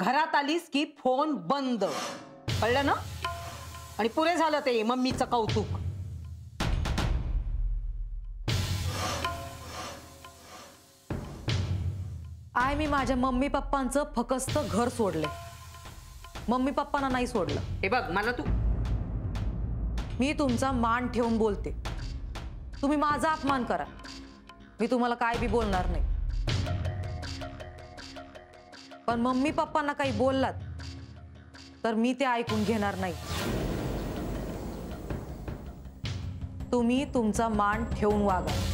घरात आलीस की फोन बंद, कळलं ना? आणि पुरे झालं ते मम्मीचं कौतुक. आय मी माझ्या मम्मी पप्पांचं फकस्त घर सोडले, मम्मी पप्पांना नाही सोडलं. हे बघ मला तू, मी तुमचा मान ठेवून बोलते, तुम्ही माझा अपमान करा, मी तुम्हाला काय बी बोलणार नाही. पण मम्मी पप्पांना काही बोललात तर मी ते ऐकून घेणार नाही. तुम्ही तुमचा मान ठेवून वागा.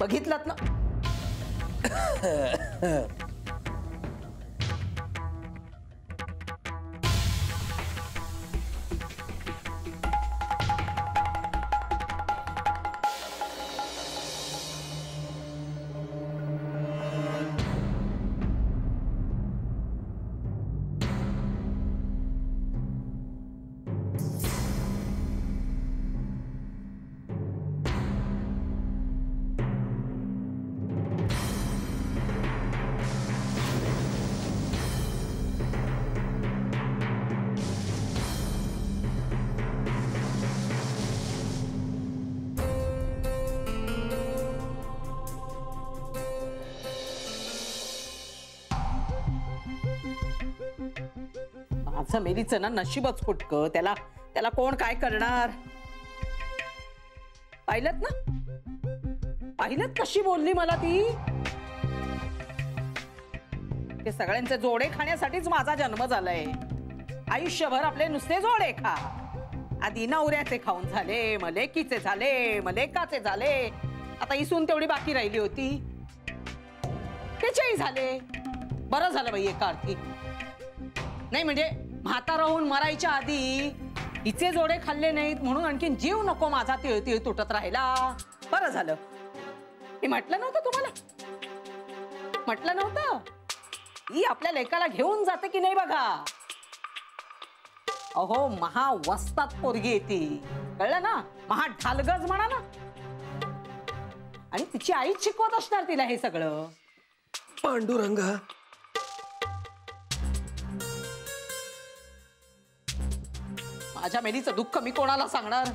बघितलात ना? मेरीचं ना नशीबच फुटकं, त्याला त्याला कोण काय करणार? पाहिलत ना, पाहिलत कशी बोलली मला ती? ते सगळ्यांचे जोडे खाण्यासाठीच माझा जन्म झालाय. आयुष्यभर आपले नुसते जोडे खा. आधी नवऱ्याचे खाऊन झाले, मलेकीचे झाले, मलेकाचे झाले, आता इसून तेवढी बाकी राहिली होती, त्याचेही झाले. बरं झालं बाई एका अर्थी. नाही म्हणजे म्हातारा होऊन मरायच्या आधी हिचे जोडे खाल्ले नाहीत म्हणून आणखीन जीव नको माझा तिळ तुटत राहिला. बरं झालं. मी म्हटलं नव्हतं तुम्हाला, म्हटलं नव्हतं ही आपल्या लेकाला घेऊन जाते की नाही बघा. अहो महावस्तात पोरगी येते, कळलं ना? महा ढालगज म्हणा ना. आणि तिची आईच शिकवत असणार तिला हे सगळं. पांडुरंगा, माझ्या मेलीचं दुःख मी कोणाला सांगणार?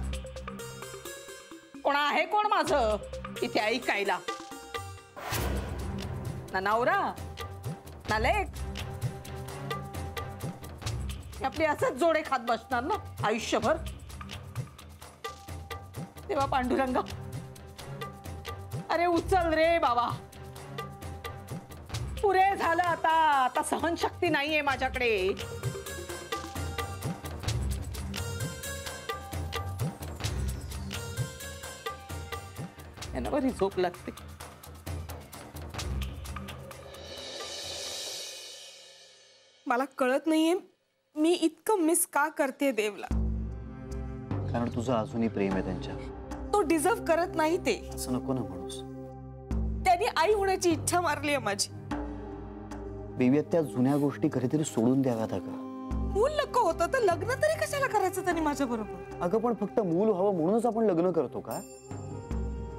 कोण आहे कोण माझं इथे ऐकायला? ना नवरा ना लेक. आपली असंच जोडे खात बसणार ना आयुष्यभर. तेव्हा पांडुरंगा, अरे उचल रे बाबा, पुरे झालं आता. आता सहनशक्ती नाहीये माझ्याकडे. बरी झोप लागते. मला कळत नाहीये मी इतकं मिस का करते देवला. कारण तुझं अजूनही प्रेम आहे त्यांच्या. तो डिझर्व करत नाही ते. असं नको ना म्हणूस. त्यांनी आई होण्याची इच्छा मारली आहे माझी. बेबी त्या जुन्या गोष्टी खरेदी सोडून द्याव्यात का? मूल नको होतं तर लग्न तरी कशाला करायचं त्यांनी माझ्या बरोबर? अगं पण फक्त मूल व्हावं म्हणूनच आपण लग्न करतो का?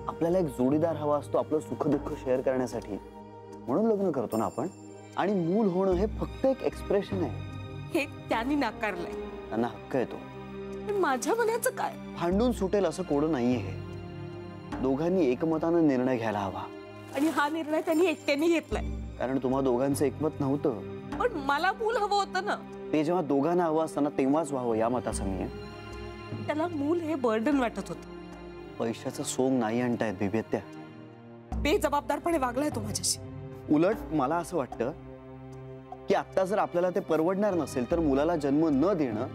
आपल्याला एक जोडीदार हवा असतो आपलं सुख दुःख शेअर करण्यासाठी, म्हणून लग्न करतो ना आपण. आणि मूल होणं हे फक्त एक एक्सप्रेशन आहे. हे त्यांनी नाकारलंय. त्यांना हक्क येतो. पण माझ्या मनाचं काय? भांडून सुटेल असं कोडं नाहीये हे. दोघांनी एकमतानं निर्णय घ्यायला हवा. आणि हा निर्णय त्यांनी एकट्याने घेतलाय. कारण तुम्हा दोघांचं एकमत नव्हतं. पण मला मूल हवं होतं ना. ते जेव्हा दोघांना हवं असताना तेव्हाच व्हावं या मताचं मी आहे. त्याला मूल हे बर्डन वाटत होतं. पैशाचं सोंग नाही आणतायत बेबी. त्या बेजबाबदारपणे वागलाय तो माझ्याशी. उलट मला असं वाटतं की आता जर आपल्याला ते परवडणार नसेल तर मुलाला जन्म न देणं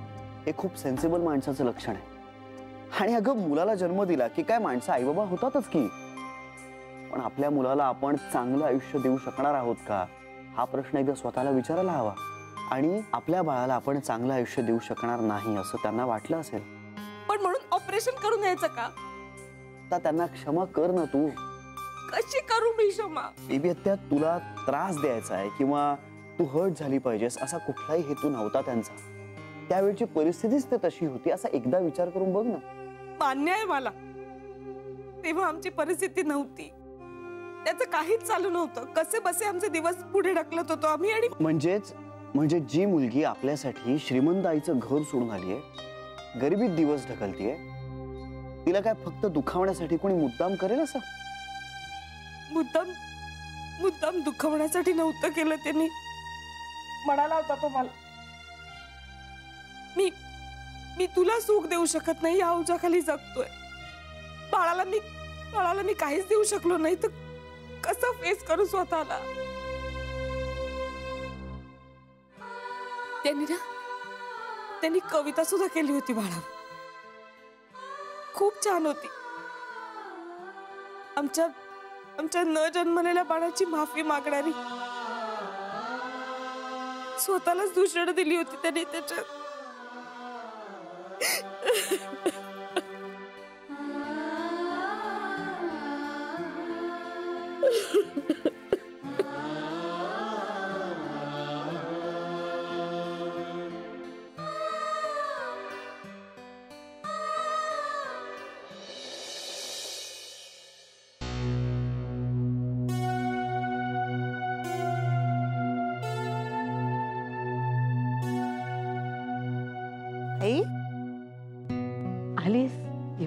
हे खूप सेन्सिबल माणसाचं लक्षण आहे. आणि अगं मुलाला जन्म दिला की काय माणसं आई बाबा होतातच की. पण आपल्या मुलाला आपण चांगलं आयुष्य देऊ शकणार आहोत का हा प्रश्न एकदा स्वतःला विचारायला हवा. आणि आपल्या बाळाला आपण चांगलं आयुष्य देऊ शकणार नाही असं त्यांना वाटलं असेल. पण म्हणून ऑपरेशन करून यायचं का? त्यांना क्षमा कर ना तू. कशी करू मी क्षमा? बेबी आत्या, तुला त्रास द्यायचा आहे किंवा तू हर्ट झाली पाहिजेस असा कुठलाही हेतू नव्हता त्यांचा. त्यावेळची परिस्थितीच ते तशी होती, असा एकदा विचार करून बघ ना. मान्य आहे मला, तेव्हा आमची परिस्थिती नव्हती, त्याचं काहीच चालू नव्हतं, कसे बसे आमचे दिवस पुढे ढकलत होतो आम्ही. आणि म्हणजे जी मुलगी आपल्यासाठी श्रीमंत आईचं घर सोडून आलीये, गरिबीत दिवस ढकलतीये, तिला काय फक्त दुखावण्यासाठी कोणी मुद्दाम करेल असं? मुद्दाम दुखावण्यासाठी नव्हतं केलं त्यांनी, म्हणाला होता तो मला, मी तुला सुख देऊ शकत नाही या ओझ्याखाली जगतोय, बाळाला मी काहीच देऊ शकलो नाही तर कसं फेस करू स्वतःला. त्यांनी कविता सुद्धा केली होती बाळावर, खूप छान होती. आमच्या न जन्मलेल्या बाळाची माफी मागणारी, स्वतःलाच दूषण दिली होती त्यांनी त्याच्यात.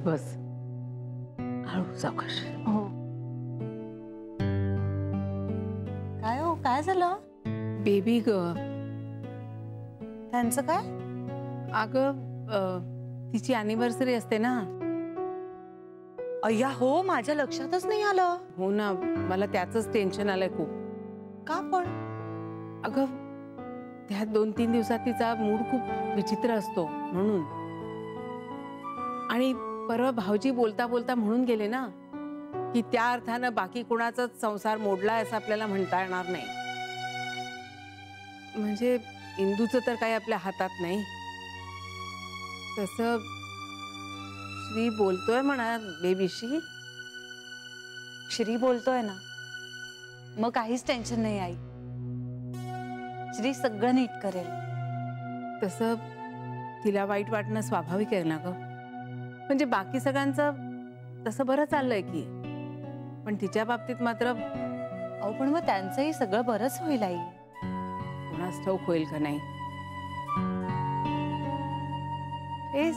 बस हळू सावकाश. हो काय, हो काय झालं बेबी ग? त्यांचं काय? अगं तिची अॅनिव्हर्सरी असते ना. अय्या हो, माझ्या लक्षातच नाही आलं. हो ना, मला त्याचंच टेन्शन आलंय खूप. का पण? अगं त्या 2-3 दिवसात तिचा मूड खूप विचित्र असतो म्हणून. आणि परवा भाऊजी बोलता बोलता म्हणून गेले ना की त्या अर्थानं बाकी कोणाचाच संसार मोडलाय असं आपल्याला म्हणता येणार नाही. म्हणजे इंदूचं तर काही आपल्या हातात नाही, तसं श्री बोलतोय म्हणा बेबीशी. श्री बोलतोय ना, मग काहीच टेन्शन नाही आई, श्री सगळं नीट करेल. तसं तिला वाईट वाटणं स्वाभाविक आहे ना ग. म्हणजे बाकी सगळ्यांचं तसं बरं चाललंय की, पण तिच्या बाबतीत मात्र. अहो पण मग त्यांचंही सगळं बरंच होईल आई, कोणास ठाऊक होईल का नाही. ए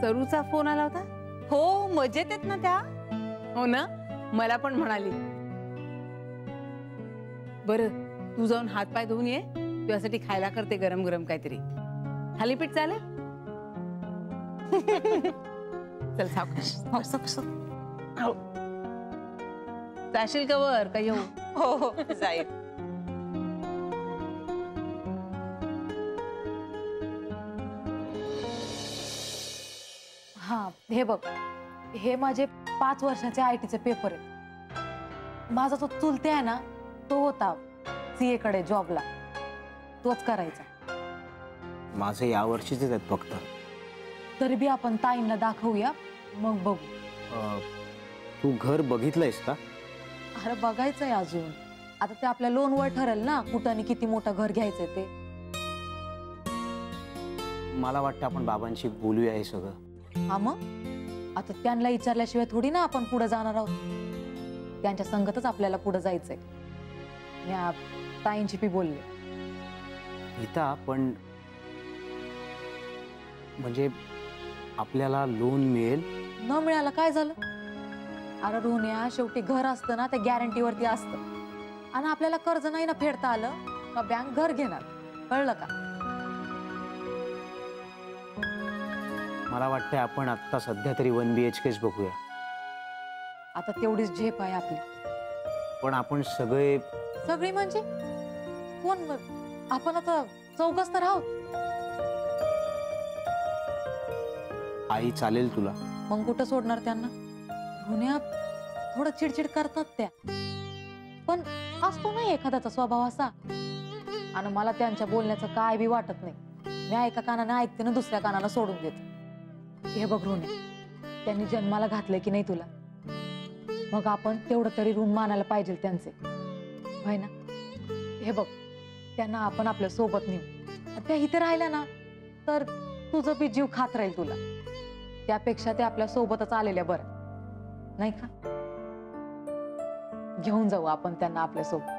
सरूचा फोन आला होता? हो मजेत आहेत ना त्या. हो ना, मला पण म्हणाली. बरं तू जाऊन हात पाय धुवून ये, तुझ्यासाठी खायला करते गरम गरम काहीतरी. थालीपीठ चालेल? चल सावकाश सावकाश. जाशील का वर काही? हो हो जाईल. हा हे बघ, हे माझे 5 वर्षाचे आयटीचे पेपर आहेत. माझा तो चुलते आहे ना, तो होता सीए कडे जॉबला, तोच करायचा. माझे या वर्षीच आहेत फक्त, तरी बी आपण ताईंना दाखवूया मग बघू. तू घर बघितलंयस का? अरे बघायचंय अजून, आता ते आपल्या लोनवर ठरेल ना कुठं आणि किती मोठं घर घ्यायचंय ते. मला वाटतं आपण बाबांशी बोलूया हे सगळं. हा मग आता त्यांना विचारल्याशिवाय थोडी ना आपण पुढे जाणार आहोत, त्यांच्या संगतच आपल्याला पुढे जायचंय. मी ताईंशी पी बोलले इथं, पण म्हणजे आपल्याला लोन मिळेल. न मिळालं काय झालं? अरे रोन्या शेवटी घर असतं ना, त्या गॅरंटीवरती असतं, आणि आपल्याला कर्ज नाही ना फेडता आलं का बँक घर घेणार, कळलं का? मला वाटतं आपण आता सध्या तरी 1 BHK बघूया, आता तेवढीच झेप आहे आपली. पण आपण सगळे म्हणजे कोण? आपण आता 4 तर आहोत. आई चालेल तुला? मग कुठं सोडणार त्यांना? गुन्ह्यात थोडं चिडचिड करतात त्या, पण असतो नाही एखाद्याचा स्वभाव असा. आणि मला त्यांच्या बोलण्याचं काय बी वाटत नाही, मी एका कानानं ऐकते ना दुसऱ्या कानाला सोडून देते. हे बघ रोन्या, त्यांनी जन्माला घातलंय की नाही तुला, मग आपण तेवढं तरी ऋण मानायला पाहिजे त्यांचे, होय ना? हे बघ, त्यांना आपण आपल्या सोबत नेऊ. त्या इथे राहिल्या ना तर तुझं बी जीव खात राहील तुला. त्यापेक्षा ते आपल्या सोबतच आलेल्या बरं, नाही का? घेऊन जाऊ आपण त्यांना आपल्या सोबत.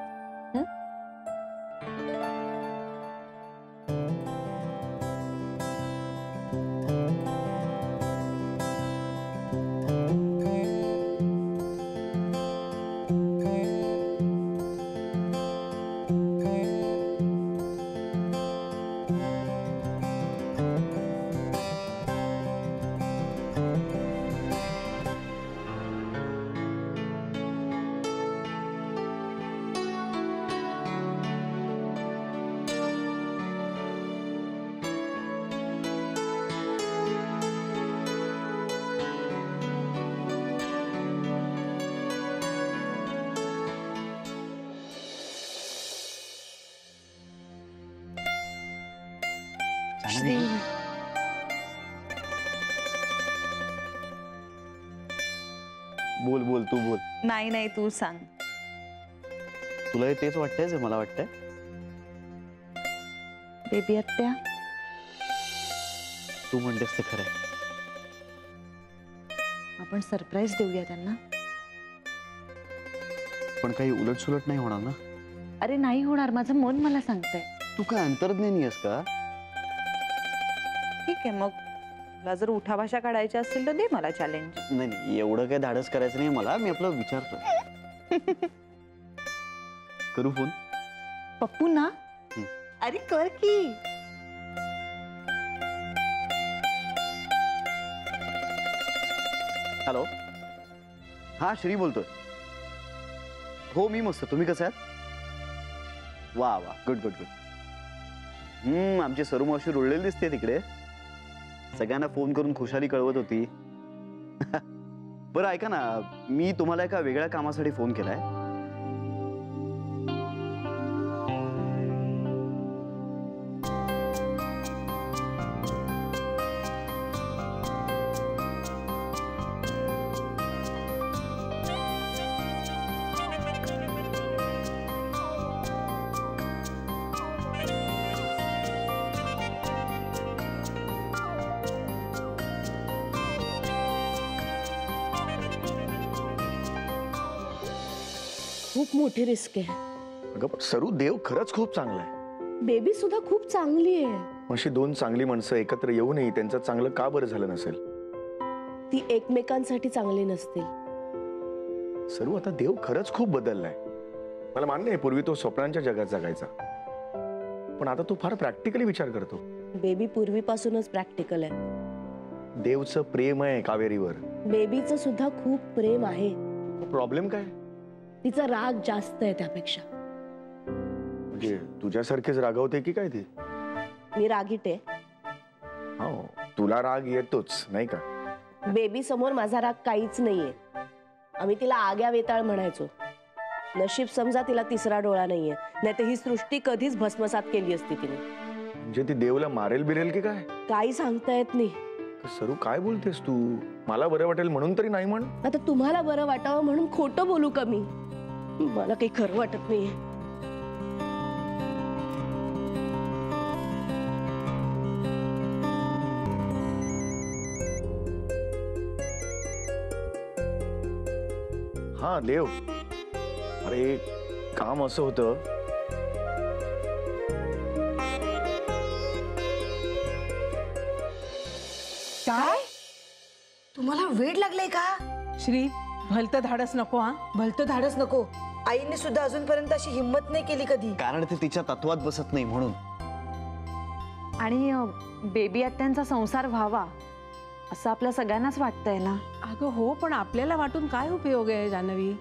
बोल बोल तू बोल. नाही नाही तू सांग. तुला हे तेच वाटतंय जे मला वाटतंय? बेबी आत्या, तू म्हणतेस ते खरं आहे. आपण सरप्राईज देऊया त्यांना. पण काही उलटसुलट नाही होणार ना? अरे नाही होणार, माझं मन मला सांगतंय. तू काय अंतर्ज्ञानी आहेस का? ठीक आहे, मग तुला जर उठाभाषा काढायची असेल तर दे मला चॅलेंज. नाही नाही, एवढं काही धाडस करायचं नाही मला. मी आपलं विचारतो. करू फोन? पप्पू ना? अरे कर की. हॅलो, हा श्री बोलतोय. हो मी मस्त, तुम्ही कसे आहात? वा वा, गुड गुड गुड. आमची सरू मावशी रुळलेली दिसते तिकडे. सगळ्यांना फोन करून खुशाली कळवत होती. बरं ऐका ना, मी तुम्हाला एका वेगळ्या कामासाठी फोन केलाय. खूप मोठी रिस्क आहे. अगं सरू, देव खरंच खूप चांगला आहे. बेबी सुद्धा खूप चांगली आहे. अशी दोन चांगली माणसं एकत्र येऊनही त्यांचं चांगलं का बरं झालं नसेल? ती एकमेकांसाठी चांगली नसतील. सरू, आता देव खरंच खूप बदललाय. मला मान्य आहे, पूर्वी तो स्वप्नांच्या जगात जगायचा, पण आता तो फार प्रॅक्टिकली विचार करतो. बेबी पूर्वीपासूनच प्रॅक्टिकल आहे. देवचं प्रेम आहे कावेरीवर, बेबीचं सुद्धा खूप प्रेम आहे. प्रॉब्लेम काय? तिचा राग जास्त आहे त्यापेक्षा. म्हणजे तुझ्यासारखेच रागावते की काय ती? मी रागीट आहे. हो, तुला राग येतोच नाही का? बेबी समोर माझा राग काहीच नाहीये. आम्ही तिला आग्या वेताळ म्हणायचो. नशीब समजा तिला तिसरा डोळा नाहीये, नाही तर ही सृष्टी कधीच भस्मसात केली असती तिने. म्हणजे ती देवला मारेल बिरेल की काय? काही सांगता येत नाही. सरू काय बोलतेस तू? मला बरं वाटेल म्हणून तरी नाही म्हण. आता तुम्हाला बरं वाटावं म्हणून खोटं बोलू का मी? मला काही खरं वाटत नाही. हा देव, अरे काम असं होतं. काय तुम्हाला वेड लागलाय का श्री? भलत धाडस नको. हा, भलत धाडस नको. आईने सुद्धा अजूनपर्यंत अशी हिम्मत नाही केली कधी. कारण ते तिच्या तत्वात बसत नाही म्हणून. आणि बेबी आत्यांचा संसार व्हावा असं आपल्या सगळ्यांनाच वाटतंय ना? अगं हो, पण आपल्याला वाटून काय उपयोग आहे जान्हवी?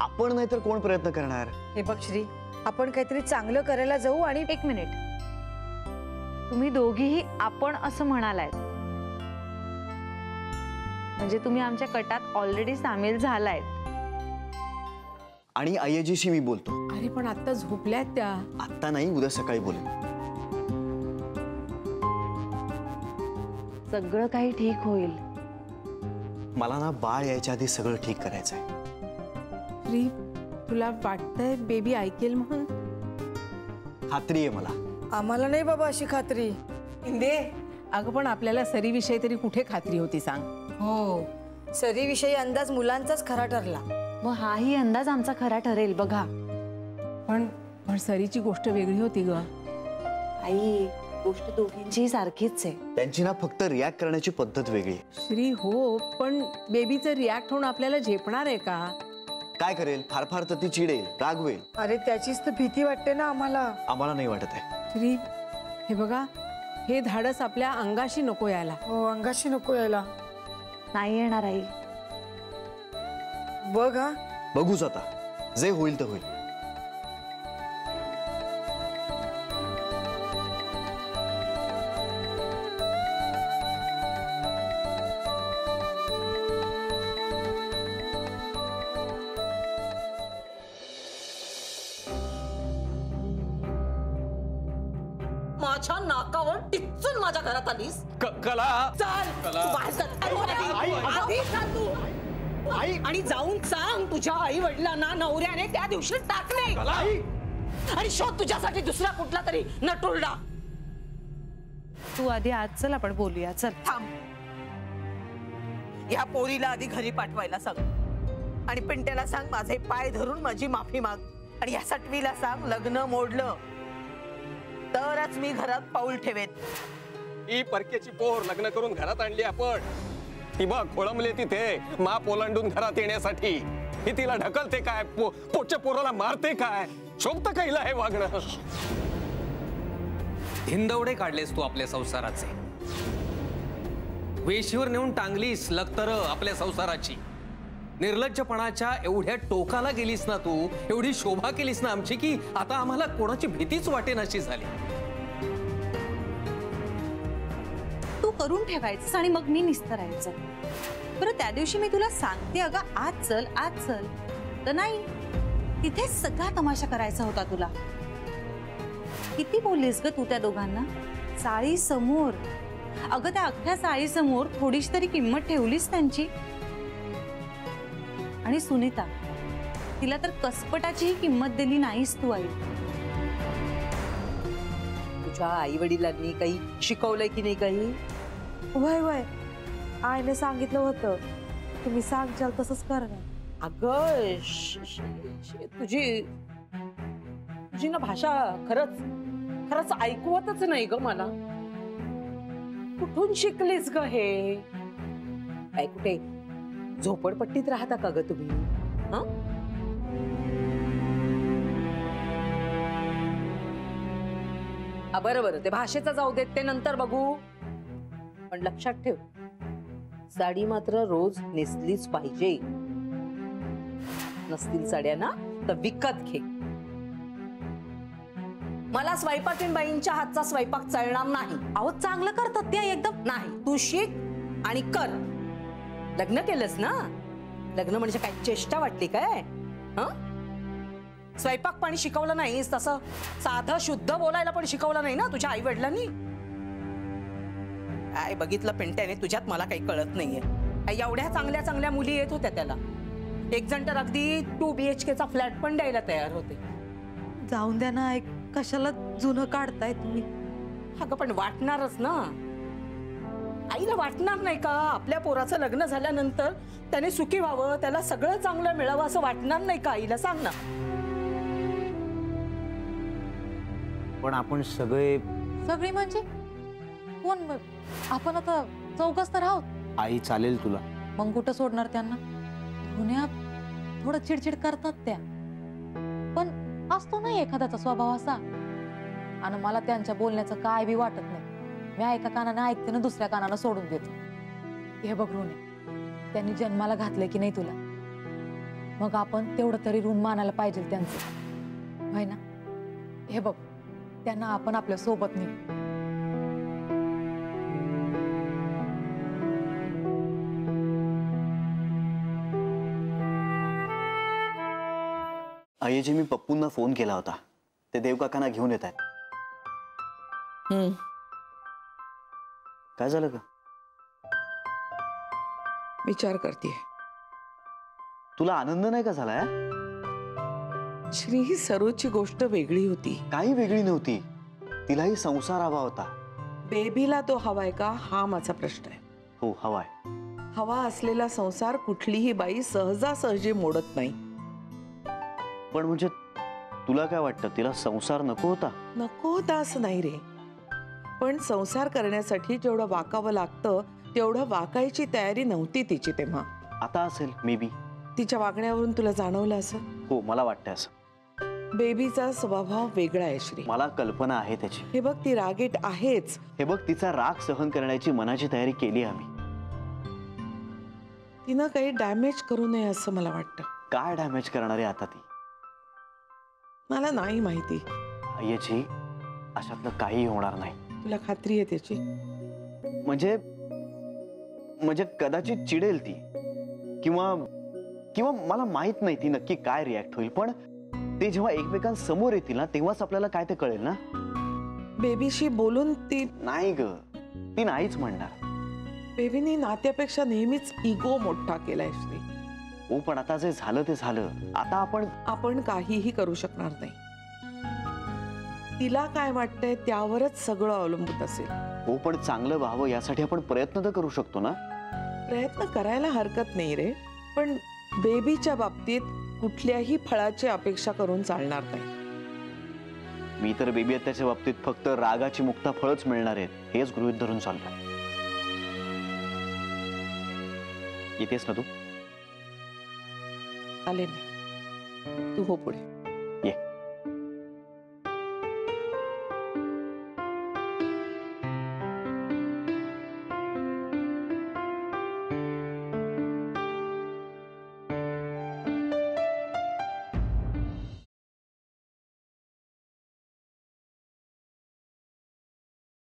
आपण नाही तर कोण प्रयत्न करणार? हे बघ श्री, आपण काहीतरी चांगलं करायला जाऊ. आणि एक मिनिट, तुम्ही दोघीही आपण असं म्हणालाय म्हणजे तुम्ही आमच्या कटात ऑलरेडी सामील झालाय. आणि आयजीशी मी बोलतो. अरे पण आता झोपल्यात त्या. आता नाही, उद्या सकाळी बोलेन. सगळं काही ठीक होईल. मला ना बाळ यायच्या आधी सगळं ठीक करायचं आहे। री तुला वाटतंय बेबी ऐकेल म्हणून? खात्री आहे मला। आम्हाला नाही बाबा अशी खात्री। इंदे अगं पण आपल्याला सरी विषयी तरी कुठे खात्री होती सांग? हो सरी विषयी अंदाज मुलांचाच खरा ठरला। मग हाही अंदाज आमचा खरा ठरेल बघा। पण सरीची गोष्ट वेगळी होती ग आई। गोष्ट दोघींची सारखीच आहे। त्यांची ना फक्त रिॲक्ट करण्याची पद्धत वेगळी। श्री हो पण बेबीचं रिॲक्ट होऊन आपल्याला झेपणार आहे का? काय करेल फार फार तर ती चिडेल रागवेल। अरे त्याचीच तर भीती वाटते ना आम्हाला। आम्हाला नाही वाटत आहे श्री। हे बघा हे धाडस आपल्या अंगाशी नको यायला। हो अंगाशी नको यायला। नाही येणार आई। बघ हा बघूच आता जे होईल ते होईल। कला चल आई जाऊन सांग तुझ्या आई वडिलांना नवऱ्याने त्या दिवशी टाकले। आणि शोध तुझ्यासाठी दुसरा कुठला तरी नटुरडा। तू आधी आज चल आपण बोलूया। चल थांब या पोरीला आधी घरी पाठवायला सांग। आणि पिंट्याला सांग माझे पाय धरून माझी माफी माग। आणि या सटवीला सांग लग्न मोडलं तरच मी घरात पाऊल ठेवेन। ही परकेची पोर लग्न करून घरात आणली आपण। ती बघ खोळंबले तिथे मा पोलांडून घरात येण्यासाठी। ही तिला ढकलते काय पोटच्या पोराला मारते काय शोभतं का हिला हे वागणं? हिंदवडे काढलेस तू आपल्या संसाराचे। वेशीवर नेऊन टांगलीस लखतर आपल्या संसाराची। निर्लज्जपणाच्या एवढ्या टोकाला गेलीस ना तू। एवढी शोभा केलीस ना आमची की आता आम्हाला कोणाची भीतीच वाटेनाशी झाली। करून ठेवायचं आणि मग मी निस्तरायचं। बरं त्या दिवशी मी तुला सांगते अगं आज चल तर नाही। तिथे सगळा तमाशा करायचा होता तुला। किती बोललीस ग तू त्या दोघांना साळी समोर? अगं त्या अख्ख्या साळी समोर थोडीशी तरी किंमत ठेवलीस त्यांची। आणि सुनीता तिला तर कसपटाचीही किंमत दिली नाहीस तू आई। तुझ्या आई वडिलांनी काही शिकवलंय की नाही काही? वय वय आईने सांगितलं होतं तुम्ही सांगाल तसंच करणार। अगं तुझी ना भाषा खरंच खरंच ऐकवतच नाही ग मला। कुठून शिकलीस ग हे? काय कुठे झोपडपट्टीत राहता का ग तुम्ही? हा बरं बरं ते भाषेचा जाऊ देत ते नंतर बघू। पण लक्षात ठेव साडी मात्र रोज नेसलीच पाहिजे। नसतील साड्या ना तर विकत घे। मला स्वयंपाकीण बाईंच्या हातचा स्वयंपाक चालणार नाही। अहो चांगलं करतात त्या एकदम। नाही तू शिक आणि कर। लग्न केलंस ना लग्न म्हणजे काय चेष्टा वाटली काय? स्वयंपाक पाणी शिकवलं नाही तसं साधं शुद्ध बोलायला पण शिकवलं नाही ना तुझ्या आई वडिलांनी? काय बघितलं पिंट्याने तुझ्यात मला काही कळत नाहीये। एवढ्या चांगल्या चांगल्या मुली येत होत्या त्याला। एक जण तर अगदी 2 BHKचा फ्लॅट पण द्यायला तयार होते। जाऊन द्या ना कशाला जुनं काढताय तुम्ही? अगं पण वाटणारच ना आईला। वाटणार नाही का आपल्या पोराचं लग्न झाल्यानंतर त्याने सुखी व्हावं त्याला सगळं चांगलं मिळावं असं वाटणार नाही का आईला? सांग ना। पण आपण सगळे सगळी म्हणजे कोण? आपण आता चौकस तर आहोत। आई चालेल तुला? मग कुठं सोडणार त्यांना? पुण्यात थोडं चिडचिड करतात त्या पण असतो नाही एखाद्याचा स्वभाव असा। आणि मला त्यांच्या बोलण्याचं काय बी वाटत नाही। मी एका कानानं ऐकते ना दुसऱ्या कानानं सोडून देतो। हे बघ ऋणे त्यांनी जन्माला घातलं की नाही तुला मग आपण तेवढं तरी ऋण मानायला पाहिजे त्यांचं होय ना? हे बघ त्यांना आपण आपल्या सोबत नेऊ। आईजी मी पप्पूंना फोन केला होता ते देवकाकांना घेऊन येत आहेत। काय झालं का? विचार करती है। तुला आनंद नाही का झालाय? श्री सरोजची गोष्ट वेगळी होती। काही वेगळी नव्हती, तिलाही संसार हवा होता। बेबीला तो हवाय का, हा माझा प्रश्न आहे। हो, हवाय। हवा असलेला संसार कुठलीही बाई सहजासहजी मोडत नाही। पण म्हणजे तुला काय वाटतं, तिला संसार नको होता? नको होता असं नाही रे, पण संसार करण्यासाठी जेवढं वाकावं लागतं तेवढं वाकायची तयारी नव्हती तिची तेव्हा। आता असेल मे बी। तिच्या वागण्यावरून तुला जाणवलं असं? हो, मला वाटतं असं। बेबीचा स्वभाव वेगळा आहे श्री, मला कल्पना आहे त्याची। हे बघ, ती रागीट आहेच। हे बघ, तिचा राग सहन करण्याची मनाची तयारी केली आम्ही। तिनं काही डॅमेज करू नये असं मला वाटतं। काय डॅमेज करणार आहे आता ती? मला नाही माहिती। याची अशातलं काही होणार नाही, तुला खात्री आहे त्याची? म्हणजे म्हणजे कदाचित चिडेल ती, किंवा किंवा मला माहित नाही ती नक्की काय रिॲक्ट होईल, पण ते जेव्हा एकमेकांसमोर येतील ना तेव्हाच आपल्याला काय ते कळेल ना। बेबीशी बोलून ती नाही ग, ती नाहीच म्हणणार। बेबीने नात्यापेक्षा नेहमीच इगो मोठा केलाय श्री। हो, पण आता जे झालं ते झालं, आता आपण काहीही करू शकणार नाही। तिला काय वाटतंय त्यावरच सगळं अवलंबून असेल। हो, पण चांगलं व्हावं यासाठी आपण प्रयत्न तर करू शकतो ना। प्रयत्न करायला हरकत नाही रे, पण बेबीच्या बाबतीत कुठल्याही फळाची अपेक्षा करून चालणार नाही। मी तर बेबी आत्याच्या बाबतीत फक्त रागाची मुक्ता फळच मिळणार आहेत हेच गृहीत धरून चाललो। येतेस ना तू? आले मी, तू हो पुढे।